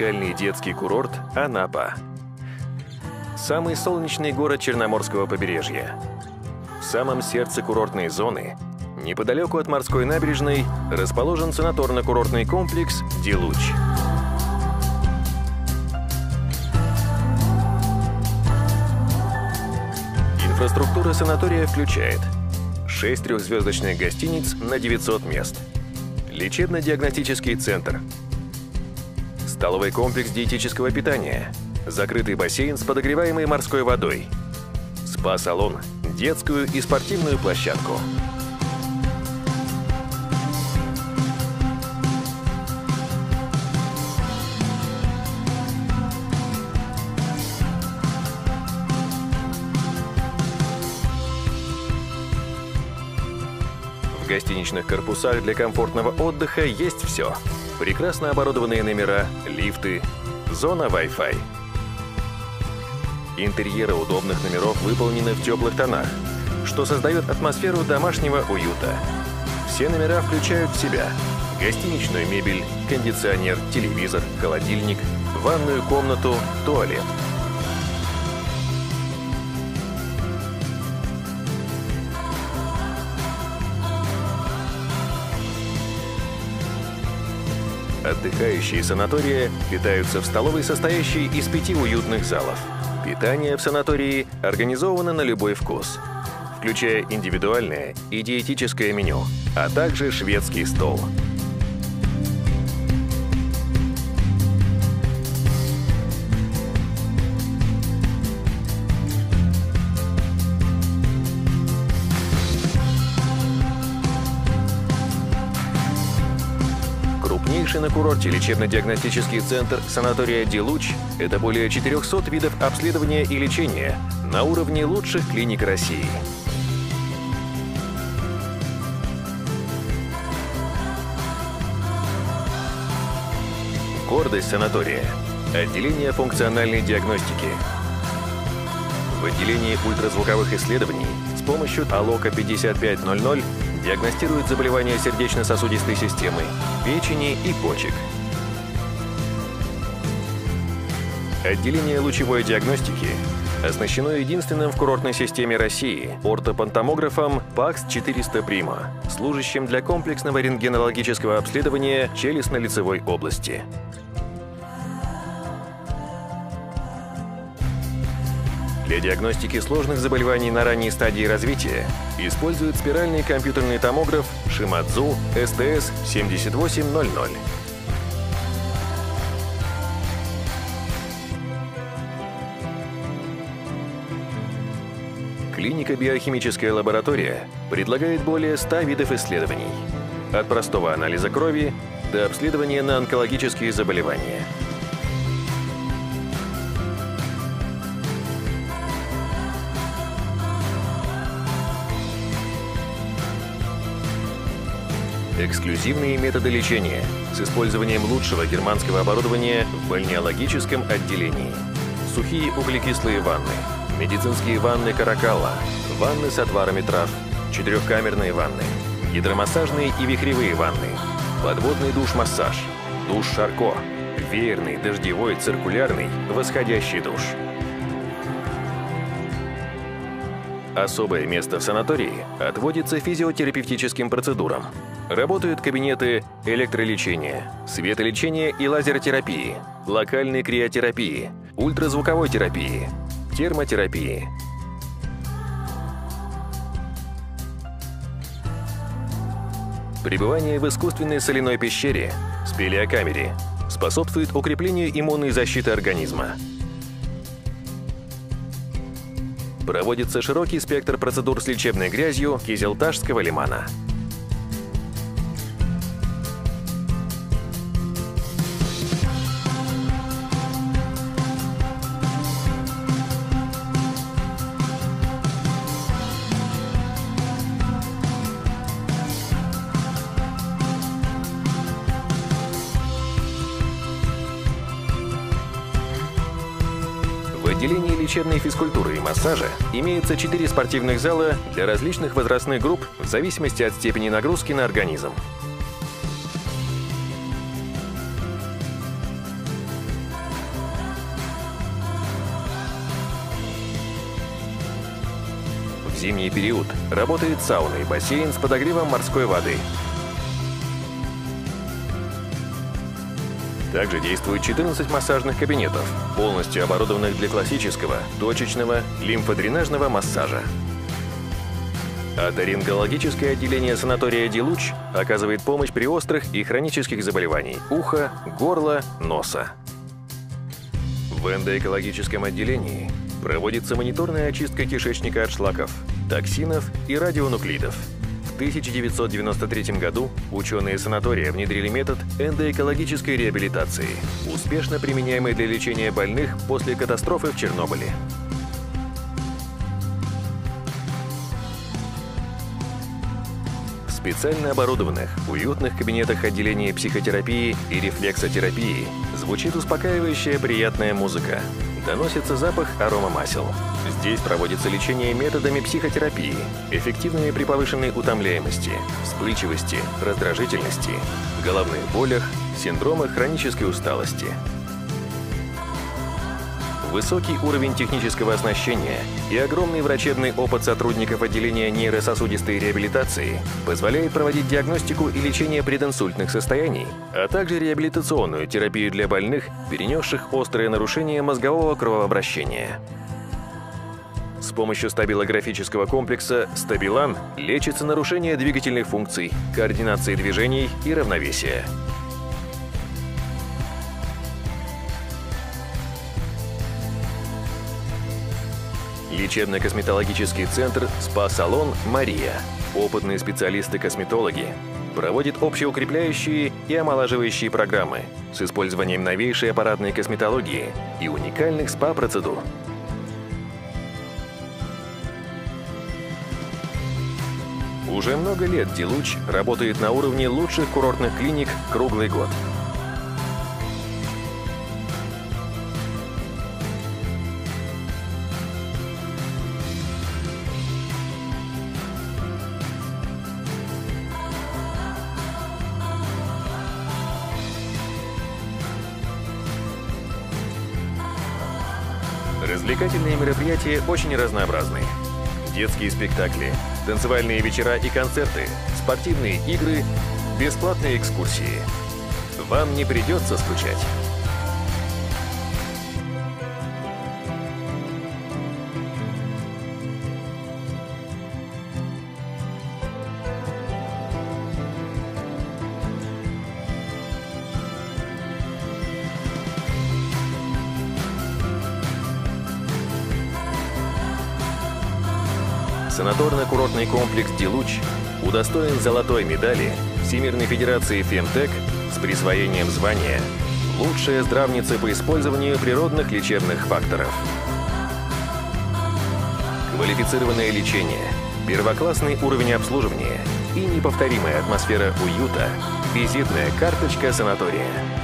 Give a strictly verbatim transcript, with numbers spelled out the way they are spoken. уникальный детский курорт Анапа. Самый солнечный город Черноморского побережья. В самом сердце курортной зоны, неподалеку от морской набережной, расположен санаторно-курортный комплекс «Дилуч». Инфраструктура санатория включает шесть трехзвездочных гостиниц на девятьсот мест, лечебно-диагностический центр, столовый комплекс диетического питания, закрытый бассейн с подогреваемой морской водой, спа-салон, детскую и спортивную площадку. В гостиничных корпусах для комфортного отдыха есть все. Прекрасно оборудованные номера, лифты, зона Wi-Fi. Интерьеры удобных номеров выполнены в теплых тонах, что создает атмосферу домашнего уюта. Все номера включают в себя гостиничную мебель, кондиционер, телевизор, холодильник, ванную комнату, туалет. Отдыхающие санатория питаются в столовой, состоящей из пяти уютных залов. Питание в санатории организовано на любой вкус, включая индивидуальное и диетическое меню, а также шведский стол. Крупнейший на курорте лечебно-диагностический центр санатория «Дилуч» — это более четырёхсот видов обследования и лечения на уровне лучших клиник России. Гордость санатория — отделение функциональной диагностики. В отделении ультразвуковых исследований с помощью Алока пятьдесят пять ноль ноль диагностируют заболевания сердечно-сосудистой системы, печени и почек. Отделение лучевой диагностики оснащено единственным в курортной системе России ортопантомографом пакс четыреста Prima, служащим для комплексного рентгенологического обследования челюстно-лицевой области. Для диагностики сложных заболеваний на ранней стадии развития используют спиральный компьютерный томограф Шимадзу эс тэ эс семь восемь ноль ноль. Клиника «Биохимическая лаборатория» предлагает более ста видов исследований, от простого анализа крови до обследования на онкологические заболевания. Эксклюзивные методы лечения с использованием лучшего германского оборудования в бальнеологическом отделении. Сухие углекислые ванны, медицинские ванны «Каракала», ванны с отварами трав, четырехкамерные ванны, гидромассажные и вихревые ванны, подводный душ-массаж, душ-шарко, веерный, дождевой, циркулярный, восходящий душ. Особое место в санатории отводится физиотерапевтическим процедурам. Работают кабинеты электролечения, светолечения и лазеротерапии, локальной криотерапии, ультразвуковой терапии, термотерапии. Пребывание в искусственной соляной пещере, спелеокамере, способствует укреплению иммунной защиты организма. Проводится широкий спектр процедур с лечебной грязью Кизелташского лимана. В отделении лечебной физкультуры и массажа имеется четыре спортивных зала для различных возрастных групп в зависимости от степени нагрузки на организм. В зимний период работает сауна и бассейн с подогревом морской воды. Также действует четырнадцать массажных кабинетов, полностью оборудованных для классического, точечного, лимфодренажного массажа. Оторингологическое отделение санатория «Дилуч» оказывает помощь при острых и хронических заболеваниях уха, горла, носа. В эндоэкологическом отделении проводится мониторная очистка кишечника от шлаков, токсинов и радионуклидов. В тысяча девятьсот девяносто третьем году ученые санатория внедрили метод эндоэкологической реабилитации, успешно применяемый для лечения больных после катастрофы в Чернобыле. В специально оборудованных, уютных кабинетах отделения психотерапии и рефлексотерапии звучит успокаивающая приятная музыка. Доносится запах аромамасел. Здесь проводится лечение методами психотерапии, эффективными при повышенной утомляемости, вспыльчивости, раздражительности, головных болях, синдромах хронической усталости. Высокий уровень технического оснащения и огромный врачебный опыт сотрудников отделения нейрососудистой реабилитации позволяет проводить диагностику и лечение прединсультных состояний, а также реабилитационную терапию для больных, перенесших острое нарушение мозгового кровообращения. С помощью стабилографического комплекса «Стабилан» лечится нарушение двигательных функций, координации движений и равновесия. Лечебно-косметологический центр «Спа-салон Мария». Опытные специалисты-косметологи проводят общеукрепляющие и омолаживающие программы с использованием новейшей аппаратной косметологии и уникальных спа-процедур. Уже много лет «Дилуч» работает на уровне лучших курортных клиник круглый год. Развлекательные мероприятия очень разнообразны. Детские спектакли, танцевальные вечера и концерты, спортивные игры, бесплатные экскурсии. Вам не придется скучать. Санаторно-курортный комплекс «Дилуч» удостоен золотой медали Всемирной Федерации Фемтек с присвоением звания «Лучшая здравница по использованию природных лечебных факторов». Квалифицированное лечение, первоклассный уровень обслуживания и неповторимая атмосфера уюта – визитная карточка санатория.